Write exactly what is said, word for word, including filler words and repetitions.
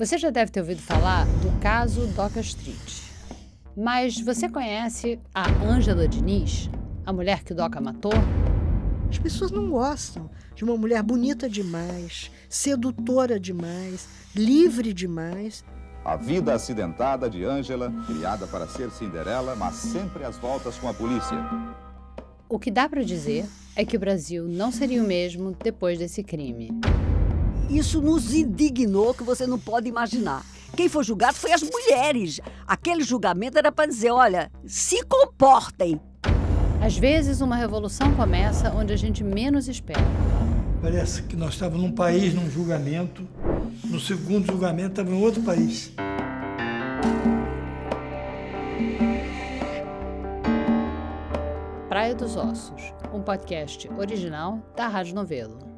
Você já deve ter ouvido falar do caso Doca Street. Mas você conhece a Ângela Diniz, a mulher que o Doca matou? As pessoas não gostam de uma mulher bonita demais, sedutora demais, livre demais. A vida acidentada de Ângela, criada para ser Cinderela, mas sempre às voltas com a polícia. O que dá para dizer é que o Brasil não seria o mesmo depois desse crime. Isso nos indignou que você não pode imaginar. Quem foi julgado foi as mulheres. Aquele julgamento era para dizer, olha, se comportem. Às vezes, uma revolução começa onde a gente menos espera. Parece que nós estávamos num país, num julgamento. No segundo julgamento, estávamos em outro país. Praia dos Ossos, um podcast original da Rádio Novelo.